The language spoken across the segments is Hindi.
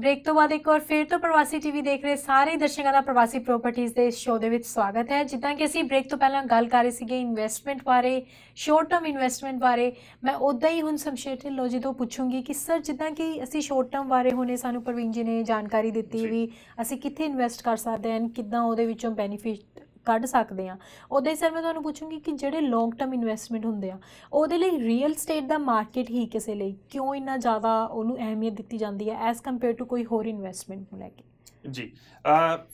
ब्रेक तो बाद एक और फिर तो प्रवासी टीवी देख रहे सारे दर्शकों का प्रवासी प्रॉपर्टीज़ के शो ਦੇ ਵਿੱਚ ਸਵਾਗਤ है। ਜਿੱਦਾਂ ਕਿ ਅਸੀਂ ਬ੍ਰੇਕ तो ਪਹਿਲਾਂ ਗੱਲ ਕਰ ਰਹੇ ਸੀਗੇ ਇਨਵੈਸਟਮੈਂਟ ਬਾਰੇ, ਸ਼ਾਰਟ ਟਰਮ ਇਨਵੈਸਟਮੈਂਟ ਬਾਰੇ। मैं ਉਦਾਂ ਹੀ ਹੁਣ ਸ਼ਮਸ਼ੇਰ ਢਿੱਲੋਂ जी तो पूछूंगी कि सर ਜਿੱਦਾਂ कि ਅਸੀਂ ਸ਼ਾਰਟ ਟਰਮ ਬਾਰੇ ਹੁਣੇ ਸਾਨੂੰ ਪ੍ਰਵੀਨ जी ने जानकारी ਦਿੱਤੀ ਵੀ ਅਸੀਂ ਕਿੱਥੇ ਇਨਵੈਸਟ ਕਰ ਸਕਦੇ ਹਾਂ, ਕਿੱਦਾਂ ਉਹਦੇ ਵਿੱਚੋਂ ਬੈਨੀਫਿਟ ਕੱਢ ਸਕਦੇ ਹਾਂ। ਉਹਦੇ ਸਰ मैं ਤੁਹਾਨੂੰ ਪੁੱਛੂੰਗੀ कि ਜਿਹੜੇ ਲੌਂਗ ਟਰਮ ਇਨਵੈਸਟਮੈਂਟ ਹੁੰਦੇ ਆ ਉਹਦੇ ਲਈ ਰੀਅਲ ਸਟੇਟ ਦਾ ਮਾਰਕੀਟ ਹੀ ਕਿਸੇ ਲਈ ਕਿਉਂ ਇੰਨਾ ਜ਼ਿਆਦਾ ਉਹਨੂੰ ਅਹਿਮੀਅਤ ਦਿੱਤੀ ਜਾਂਦੀ ਹੈ ਐਸ ਕੰਪੇਅਰ ਟੂ ਕੋਈ ਹੋਰ ਇਨਵੈਸਟਮੈਂਟ ਨੂੰ ਲੈ ਕੇ? ਜੀ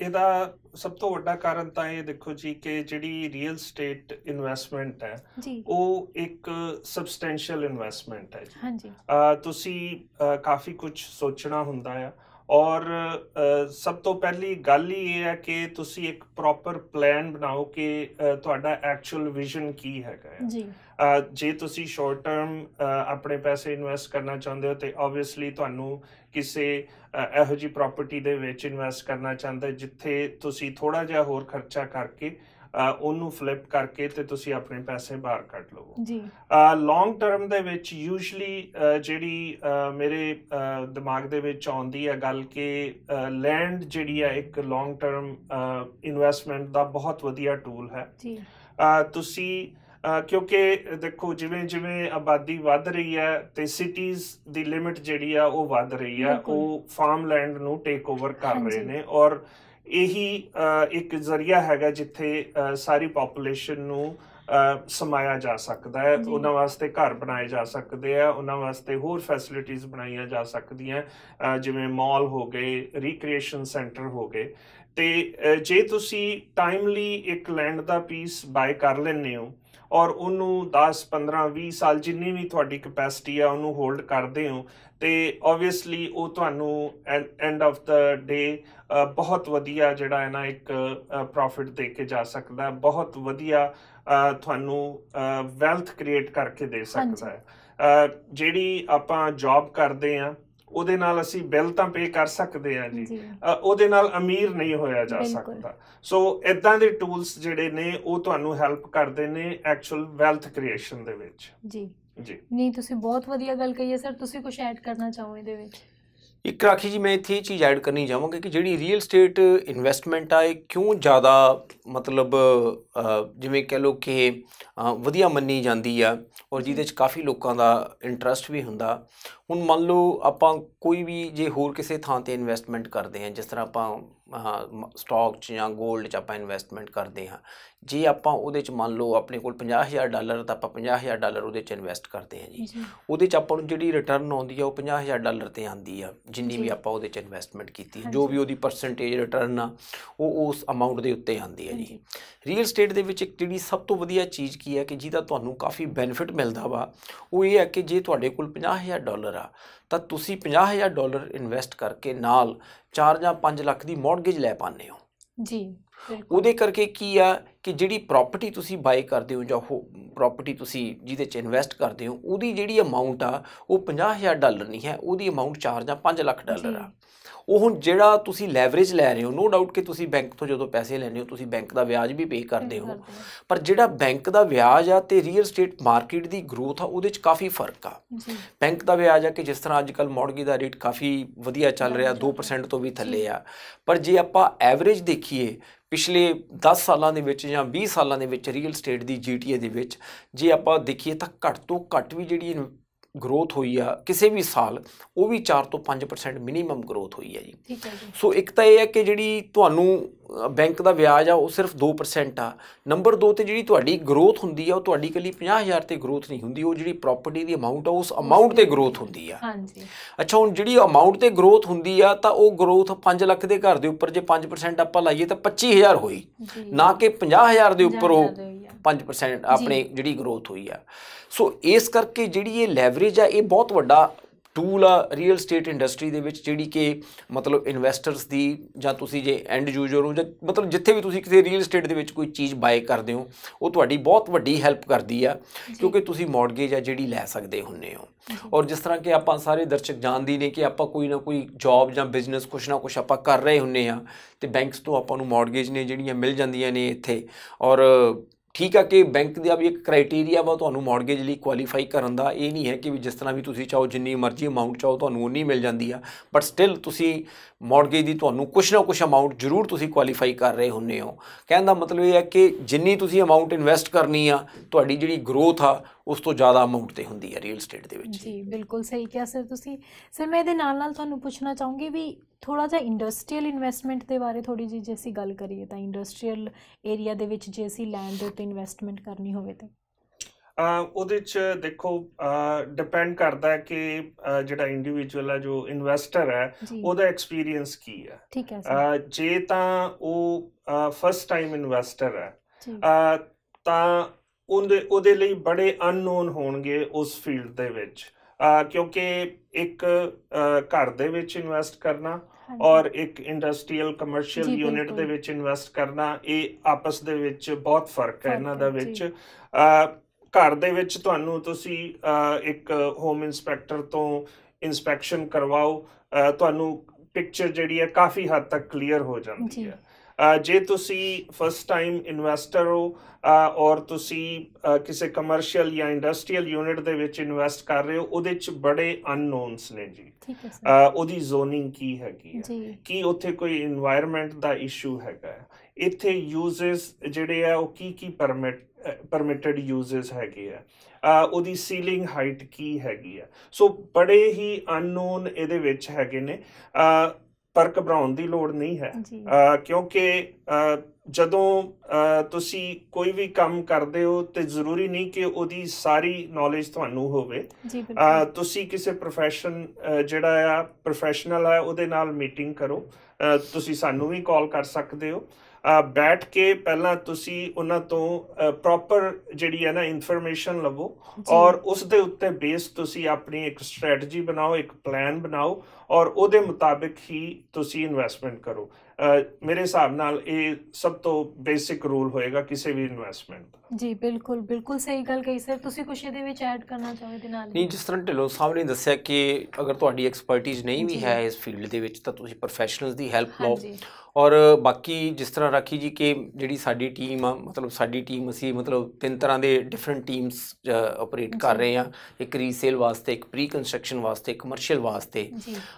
ਇਹਦਾ ਸਭ ਤੋਂ ਵੱਡਾ ਕਾਰਨ ਤਾਂ ਇਹ ਦੇਖੋ ਜੀ ਕਿ ਜਿਹੜੀ ਰੀਅਲ ਸਟੇਟ ਇਨਵੈਸਟਮੈਂਟ ਹੈ ਉਹ ਇੱਕ ਸਬਸਟੈਂਸ਼ੀਅਲ ਇਨਵੈਸਟਮੈਂਟ ਹੈ ਜੀ। ਹਾਂਜੀ ਤੁਸੀਂ ਕਾਫੀ ਕੁਝ ਸੋਚਣਾ ਹੁੰਦਾ ਆ और सब तो पहली गल ही ये है कि तुसी एक प्रॉपर प्लान बनाओ कि तुहाडा एक्चुअल विजन की हैगा। जे तुसी शॉर्ट टर्म अपने पैसे इन्वेस्ट करना चाहते हो तो ऑब्वियसली तुहानू किसी इहो जी प्रॉपर्टी दे विच इन्वेस्ट करना चाहते जिथे तुसी थोड़ा जिहा होर खर्चा करके ਉਹਨੂੰ ਫਲਿਪ ਕਰਕੇ ਤੇ ਤੁਸੀਂ ਆਪਣੇ ਪੈਸੇ ਬਾਹਰ ਕੱਢ ਲਵੋ ਜੀ। ਲੌਂਗ ਟਰਮ ਦੇ ਵਿੱਚ ਯੂਜੂਲੀ ਜਿਹੜੀ ਮੇਰੇ ਦਿਮਾਗ ਦੇ ਵਿੱਚ ਆਉਂਦੀ ਹੈ ਗੱਲ ਕਿ ਲੈਂਡ ਜਿਹੜੀ ਹੈ ਇੱਕ ਲੌਂਗ ਟਰਮ ਇਨਵੈਸਟਮੈਂਟ ਦਾ ਬਹੁਤ ਵਧੀਆ ਟੂਲ ਹੈ ਜੀ। ਤੁਸੀਂ ਕਿਉਂਕਿ ਦੇਖੋ ਜਿਵੇਂ ਜਿਵੇਂ ਆਬਾਦੀ ਵੱਧ ਰਹੀ ਹੈ ਤੇ ਸਿਟੀਜ਼ ਦੀ ਲਿਮਿਟ ਜਿਹੜੀ ਆ ਉਹ ਵੱਧ ਰਹੀ ਆ, ਉਹ ਫਾਰਮ ਲੈਂਡ ਨੂੰ ਟੇਕ ਓਵਰ ਕਰ ਰਹੇ ਨੇ ਔਰ यही एक जरिया हैगा जिथे सारी पॉपूलेशन नूं समाया जा सकता है। उन्हां वास्ते घर बनाए जा सकते हैं, उन्हां वास्ते होर फैसिलिटीज बनाई जा सकती हैं जिवें मॉल हो गए, रिक्रिएशन सेंटर हो गए। तो जे तुसी टाइमली एक लैंड का पीस बाय कर लैंदे हो और उन्हों 10 15 20 साल जिन्नी भी तुहाडी कैपेसिटी है उन्होंने होल्ड करते हो तो ओबवियसली वो तुहानू एंड ऑफ द डे बहुत वधिया जिहड़ा है ना एक प्रॉफिट दे के जा सकता है, बहुत वधिया तुहानू वैल्थ क्रिएट करके दे सकता है। जिहड़ी आपां जॉब करते हैं ਉਹਦੇ ਨਾਲ ਅਸੀਂ ਬਿੱਲ ਤਾਂ ਪੇ ਕਰ ਸਕਦੇ ਹਾਂ ਜੀ, ਉਹਦੇ ਨਾਲ ਅਮੀਰ ਨਹੀਂ ਹੋਇਆ ਜਾ ਸਕਦਾ। ਸੋ ਇਦਾਂ ਦੇ ਟੂਲਸ ਜਿਹੜੇ ਨੇ ਉਹ ਤੁਹਾਨੂੰ ਹੈਲਪ ਕਰਦੇ ਨੇ ਐਕਚੁਅਲ ਵੈਲਥ ਕ੍ਰੀਏਸ਼ਨ ਦੇ ਵਿੱਚ ਜੀ। ਜੀ ਨਹੀਂ ਤੁਸੀਂ ਬਹੁਤ ਵਧੀਆ ਗੱਲ ਕਹੀ ਹੈ ਸਰ, ਤੁਸੀਂ ਕੁਝ ਐਡ ਕਰਨਾ ਚਾਹੋ ਇਹਦੇ ਵਿੱਚ? ਇੱਕ ਰਾਖੀ ਜੀ ਮੈਂ ਇੱਥੇ ਚੀਜ਼ ਐਡ ਕਰਨੀ ਚਾਹਾਂਗਾ ਕਿ ਜਿਹੜੀ ਰੀਅਲ ਸਟੇਟ ਇਨਵੈਸਟਮੈਂਟ ਆ ਇਹ ਕਿਉਂ ਜ਼ਿਆਦਾ ਮਤਲਬ ਜਿਵੇਂ ਕਹਿ ਲਓ ਕਿ ਵਧੀਆ ਮੰਨੀ ਜਾਂਦੀ ਆ ਔਰ ਜਿਹਦੇ 'ਚ ਕਾਫੀ ਲੋਕਾਂ ਦਾ ਇੰਟਰਸਟ ਵੀ ਹੁੰਦਾ। ਹੁਣ ਮੰਨ ਲਓ ਆਪਾਂ ਕੋਈ ਵੀ ਜੇ ਹੋਰ ਕਿਸੇ ਥਾਂ 'ਤੇ ਇਨਵੈਸਟਮੈਂਟ ਕਰਦੇ ਹਾਂ, ਜਿਸ ਤਰ੍ਹਾਂ ਆਪਾਂ ਸਟਾਕ 'ਚ ਜਾਂ ਗੋਲਡ 'ਚ ਆਪਾਂ ਇਨਵੈਸਟਮੈਂਟ ਕਰਦੇ ਹਾਂ, ਜੇ ਆਪਾਂ ਉਹਦੇ 'ਚ ਮੰਨ ਲਓ ਆਪਣੇ ਕੋਲ $50,000 ਤਾਂ ਆਪਾਂ $50,000 ਉਹਦੇ 'ਚ ਇਨਵੈਸਟ ਕਰਦੇ ਹਾਂ ਜੀ। ਉਹਦੇ 'ਚ ਆਪਾਂ ਨੂੰ ਜਿਹੜੀ ਰਿਟਰਨ ਆਉਂਦੀ ਆ ਉਹ $50,000 'ਤੇ ਆਉਂਦੀ ਆ ਜਿੰਨੀ ਵੀ ਆਪਾਂ ਉਹਦੇ 'ਚ ਇਨਵੈਸਟਮੈਂਟ ਕੀਤੀ, ਜੋ ਵੀ ਉਹਦੀ ਪਰਸੈਂਟੇਜ ਰਿਟਰਨ ਆ ਉਹ ਉਸ ਅਮਾਊਂਟ ਦੇ ਉੱਤੇ ਆਉਂਦੀ ਹੈ ਜੀ। ਰੀਅਲ ਸਟੇਟ ਦੇ ਵਿੱਚ ਇੱਕ ਜਿਹੜੀ ਸਭ ਤੋਂ ਵਧੀਆ ਚੀਜ਼ ਕੀ ਹੈ ਕਿ ਜਿਹਦਾ ਤੁਹਾਨੂੰ ਕਾਫੀ ਬੈਨੀਫਿਟ ਮਿਲਦਾ ਵਾ ਉਹ ਇਹ ਹੈ ਕਿ ਜੇ ਤੁਹਾਡੇ ਕੋਲ $50,000 ਆ ਤਾਂ ਤੁਸੀਂ $50,000 ਇਨਵੈਸਟ ਕਰਕੇ ਨਾਲ 4 ਜਾਂ 5 ਲੱਖ ਦੀ ਮੌਰਗੇਜ ਲੈ ਪਾਉਂਦੇ ਹੋ ਜੀ। ਉਹਦੇ ਕਰਕੇ ਕੀ ਆ ਕਿ ਜਿਹੜੀ ਪ੍ਰੋਪਰਟੀ ਤੁਸੀਂ ਬਾਏ ਕਰਦੇ ਹੋ ਜਾਂ ਉਹ ਪ੍ਰੋਪਰਟੀ ਤੁਸੀਂ ਜਿਹਦੇ 'ਚ ਇਨਵੈਸਟ ਕਰਦੇ ਹੋ ਉਹਦੀ ਜਿਹੜੀ ਅਮਾਊਂਟ ਆ ਉਹ $50,000 ਨਹੀਂ ਹੈ, ਉਹਦੀ ਅਮਾਊਂਟ 4 ਜਾਂ 5 ਲੱਖ ਡਾਲਰ ਆ। ਉਹ ਹੁਣ ਜਿਹੜਾ ਤੁਸੀਂ ਲੈਵਰੇਜ ਲੈ ਰਹੇ ਹੋ, ਨੋ ਡਾਊਟ ਕਿ ਤੁਸੀਂ ਬੈਂਕ ਤੋਂ ਜਦੋਂ ਪੈਸੇ ਲੈਂਦੇ ਹੋ ਤੁਸੀਂ ਬੈਂਕ ਦਾ ਵਿਆਜ ਵੀ ਪੇ ਕਰਦੇ ਹੋ, ਪਰ ਜਿਹੜਾ ਬੈਂਕ ਦਾ ਵਿਆਜ ਆ ਤੇ ਰੀਅਲ ਸਟੇਟ ਮਾਰਕੀਟ ਦੀ ਗਰੋਥ ਆ ਉਹਦੇ 'ਚ ਕਾਫੀ ਫਰਕ ਆ। ਬੈਂਕ ਦਾ ਵਿਆਜ ਆ ਕਿ ਜਿਸ ਤਰ੍ਹਾਂ ਅੱਜ ਕੱਲ੍ਹ ਮੌਰਗੇਜ ਦਾ ਰੇਟ ਕਾਫੀ ਵਧੀਆ ਚੱਲ ਰਿਹਾ, 2% ਤੋਂ ਵੀ ਥੱਲੇ ਆ, ਪਰ ਜੇ ਆਪਾਂ ਐਵਰੇਜ ਦੇਖੀਏ पिछले 10 सालों के विच जां 20 सालों के विच रीयल स्टेट की GTA दे विच जे आपां देखीए तां घट तो घट भी जिहड़ी ग्रोथ हुई आ किसी भी साल वो भी 4 तो 5% मिनीमम ग्रोथ हुई है जी। सो एक तो यह है कि जिहड़ी तुहानूं बैंक का ब्याज आ वो सिर्फ 2% आ। नंबर 2 तो जी तुहाडी ग्रोथ हुंदी आ वो तुहाडी कली 50,000 ते ग्रोथ नहीं हुंदी, वो जी प्रॉपर्टी की अमाउंट आ उस अमाउंट ते ग्रोथ हुंदी आ। अच्छा हुण जी अमाउंट ते ग्रोथ हुंदी आ तां वो ग्रोथ 5 लाख के घर के उपर जे 5% आपां लाइए तो 25,000 होई ना कि 50,000 के उपर वो 5% अपने जी ग्रोथ हुई आ। सो इस करके जी लैवरेज आ यह बहुत वड्डा टूल आ रीयल स्टेट इंडस्ट्री दे विच जिहड़ी कि मतलब इन्वैसटर्स की जां तुसीं जे एंड यूजर हो जां मतलब जिथे भी तुसीं किसी रीयल स्टेट दे विच कोई चीज़ बाय करदे हो वो तुहाडी बहुत वड्डी हैल्प करदी आ क्योंकि तुसीं मॉर्गेज आ जिहड़ी लै सकदे हुंदे हो। और जिस तरह कि आपां सारे दर्शक जानदे ने कि आपां कोई ना कोई जॉब जां बिजनेस कुछ ना कुछ आपां कर रहे हुंदे आ ते बैंक्स तो आपां नूं मॉर्गेज ने जिहड़ियां मिल जांदियां ने इत्थे और ठीक है कि बैंक का भी एक क्राइटेरिया वा तो मॉडगेज लिए क्वालीफाई करन दा, ये नहीं है कि भी जिस तरह भी तुसी चाहो जिनी मर्जी अमाउंट चाहो तो उन्नी मिल जाती है, बट स्टिल तुसी मॉडगेज दी तो कुछ ना कुछ अमाउंट जरूर तुसी क्वालीफाई कर रहे होंगे हो। कहने का मतलब ये है कि जिनी तुसी अमाउंट इन्वेस्ट करनी आ तुहाडी जिहड़ी ग्रोथ आ उस तो ज़्यादा अमाउंट तो होंगी है रियल स्टेट दे विच। जी बिल्कुल सही कहा सर तुसी। सर मैं इहदे नाल-नाल तुहानूं पुछना चाहूँगी भी थोड़ा जा इंडस्ट्रीयल इन्वेस्टमेंट के बारे थोड़ी जी जे असीं गल करिए तां इंडस्ट्रीयल एरिया दे विच जे असीं लैंड दे उत्ते इन्वेस्टमेंट करनी होवे ते उहदे च देखो डिपेंड करता है कि जिहड़ा इंडिविजुअल है जो इन्वेस्टर है उहदा एक्सपीरियंस की है। ठीक है जे तां वो फर्स्ट टाइम इन्वेस्टर है तां उहदे लई बड़े अननोन होणगे उस फील्ड दे विच, क्योंकि एक घर दे विच इन्वेस्ट करना और एक इंडस्ट्रीयल कमर्शियल यूनिट दे विच इन्वेस्ट करना ये आपस दे विच बहुत फर्क है। इन्हां दा विच घर दे विच तुहानूं तुसीं एक होम इंस्पैक्टर तो इंस्पैक्शन करवाओ तुहानूं पिक्चर जिहड़ी है काफ़ी हद तक क्लीयर हो जाती है। जे तुसी फर्स्ट टाइम इन्वेस्टर हो और तुसी किसी कमर्शियल या इंडस्ट्रीयल यूनिट दे विच इन्वेस्ट कर रहे हो उहदे च बड़े अननोन्स ने जी। उहदी जोनिंग की हैगी कि उत्थे कोई इन्वायरमेंट दा इशू हैगा, इत्थे यूजेस जिहड़े आ ओह की परमिटेड यूजेस हैगे आ, उहदी सीलिंग हाइट की हैगी आ, सो बड़े ही अननोन इहदे विच हैगे ने। पर घबराउण दी लोड़ नहीं है क्योंकि जदों तुसी कोई भी काम करते हो तो जरूरी नहीं कि उहदी सारी नॉलेज तुहानूं होवे। तुसी किसी प्रोफैशन जिहड़ा आ प्रोफैशनल है उहदे नाल मीटिंग करो, तुसी सानूं भी कॉल कर सकते हो, बैठ के पहला तुसी उन्हां तो प्रॉपर जिहड़ी है ना इन्फॉर्मेशन लवो और उस दे उत्ते बेस तुसी अपनी एक स्ट्रैटजी बनाओ, एक प्लान बनाओ और उहदे मुताबिक ही तुसी इन्वेस्टमेंट करो। मेरे हिसाब नाल ये सब तो बेसिक रूल होएगा किसी भी इन्वेस्टमेंट का। जी बिल्कुल बिल्कुल सही गल कही सर तुसी कुछ इहदे विच ऐड करना चाहो दे नाल? नहीं, जिस तरह ढिल्लों साहब ने दस्सिया कि अगर तुहाडी एक्सपर्टीज नहीं भी है इस फील्ड दे विच तां तुसी प्रोफैशनल्स दी हेल्प लओ और बाकी जिस तरह राखी जी कि जिहड़ी साडी टीम आ मतलब साडी टीम असी मतलब तीन तरह के डिफरेंट टीम्स ऑपरेट कर रहे हैं, एक रीसेल वास्ते, एक प्री कंस्ट्रक्शन वास्ते, एक कमर्शियल वास्ते।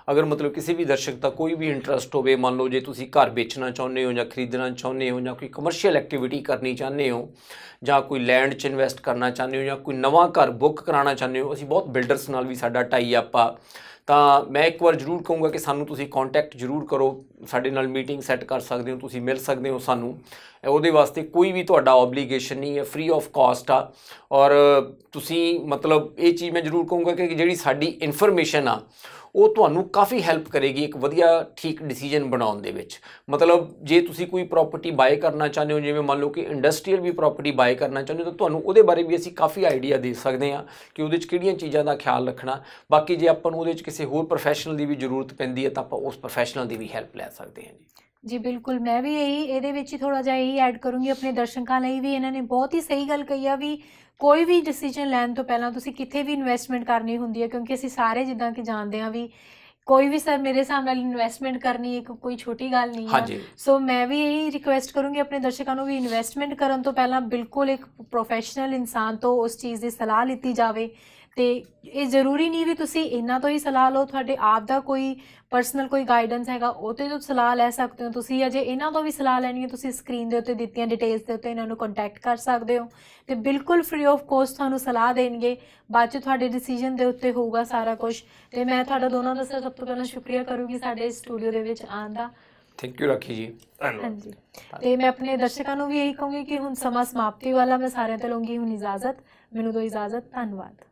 अगर मतलब किसी भी दर्शक का कोई भी इंटरस्ट हो मान लो जे तुसी घर बेचना चाहते हो या खरीदना चाहते हो या कोई कमर्शियल एक्टिविटी करनी चाहते हो या कोई लैंड च इन्वेस्ट करना चाहते हो या कोई नवा घर बुक कराना चाहते हो, असी बहुत बिल्डर्स नाल भी साडा टाई अप आ तां मैं एक बार जरूर कहूँगा कि सानूं तुसी कॉन्टैक्ट जरूर करो, साडे नाल मीटिंग सैट कर सकते हो, तुसी मिल सकते हो सानूं, उहदे वास्ते कोई भी तुहाडा ऑबलीगेशन नहीं है, फ्री ऑफ कॉस्ट आ। और तुसी मतलब ये चीज़ मैं जरूर कहूँगा कि जिहड़ी साडी इन्फॉर्मेशन आ ਉਹ ਤੁਹਾਨੂੰ काफ़ी हैल्प करेगी एक ਵਧੀਆ ठीक डिसीजन ਬਣਾਉਣ ਦੇ ਵਿੱਚ। मतलब जे ਤੁਸੀਂ कोई प्रॉपर्टी बाय करना चाहते हो जिवें मान लो कि इंडस्ट्रीयल भी प्रॉपर्टी बाय करना चाहते हो तो ਤੁਹਾਨੂੰ ਉਹਦੇ ਬਾਰੇ ਵੀ ਅਸੀਂ काफ़ी आइडिया दे सकते हैं कि ਉਹਦੇ 'ਚ ਕਿਹੜੀਆਂ ਚੀਜ਼ਾਂ ਦਾ ਖਿਆਲ ਰੱਖਣਾ। ਬਾਕੀ ਜੇ ਆਪਾਂ ਨੂੰ ਉਹਦੇ 'ਚ ਕਿਸੇ ਹੋਰ ਪ੍ਰੋਫੈਸ਼ਨਲ ਦੀ ਵੀ ਜ਼ਰੂਰਤ ਪੈਂਦੀ ਹੈ ਤਾਂ ਆਪਾਂ ਉਸ ਪ੍ਰੋਫੈਸ਼ਨਲ ਦੀ ਵੀ ਹੈਲਪ ਲੈ ਸਕਦੇ ਹਾਂ। जी जी बिल्कुल, मैं भी यही ਇਹਦੇ ਵਿੱਚ ही थोड़ा ਜਿਹਾ यही ਐਡ करूँगी अपने दर्शकों ਲਈ भी। इन्होंने बहुत ही सही गल कही है भी कोई भी डिसीजन लैन तो पहला तुसी कितने भी इन्वेस्टमेंट करनी होंदी है, क्योंकि असी सारे जिदा कि जानते हैं भी कोई भी सर मेरे हिसाब नाल इन्वेस्टमेंट करनी एक कोई छोटी गल नहीं है। सो मैं भी यही रिक्वेस्ट करूँगी अपने दर्शकों को भी इन्वेस्टमेंट करन तो पहला बिल्कुल एक प्रोफेशनल इंसान तो उस चीज़ की सलाह लीती जाए। तो ये जरूरी नहीं भी तुसी इन्हां तो ही सलाह लो, तुहाडे आप दा कोई परसनल कोई गाइडेंस हैगा वो तो सलाह लै सकते हो तुसी, या जे इन्हां तो भी सलाह लैनी है तुसी स्क्रीन दे उत्ते दित्तियां डिटेल्स दे उत्ते इन्हां नूं कॉन्टैक्ट कर सकते हो तो बिल्कुल फ्री ऑफ कॉस्ट तुहानूं सलाह देणगे, बाद च तुहाडे डिसीजन दे उत्ते होगा सारा कुछ। तो मैं तुहाडा दोनों दा सब तो पहला शुक्रिया करूँगी साडे स्टूडियो दे विच आउण दा। Thank you Rakhi ji. हाँ जी, तो मैं अपने दर्शकों को भी यही कहूँगी कि हुण समा समाप्ति वाला मैं सारे तो लूँगी हुण इजाजत, मैनूं दो इजाजत, धन्नवाद।